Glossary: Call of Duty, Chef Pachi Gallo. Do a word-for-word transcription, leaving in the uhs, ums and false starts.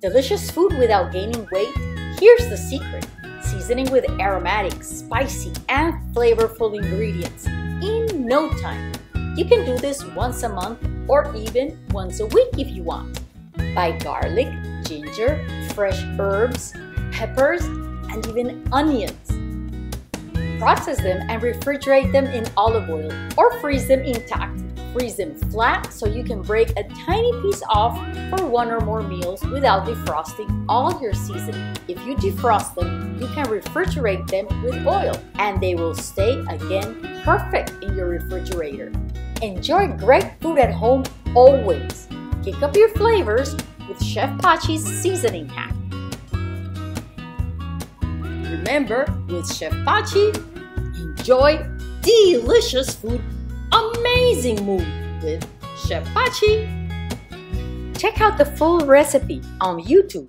Delicious food without gaining weight? Here's the secret. Seasoning with aromatic, spicy, and flavorful ingredients in no time. You can do this once a month or even once a week if you want. Buy garlic, ginger, fresh herbs, peppers, and even onions. Process them and refrigerate them in olive oil or freeze them intact. Freeze them flat so you can break a tiny piece off for one or more meals without defrosting all your seasoning. If you defrost them, you can refrigerate them with oil and they will stay again perfect in your refrigerator. Enjoy great food at home always. Kick up your flavors with Chef Pachi's seasoning hack. Remember, with Chef Pachi, enjoy delicious food. Amazing move with Chef Pachi. Check out the full recipe on YouTube.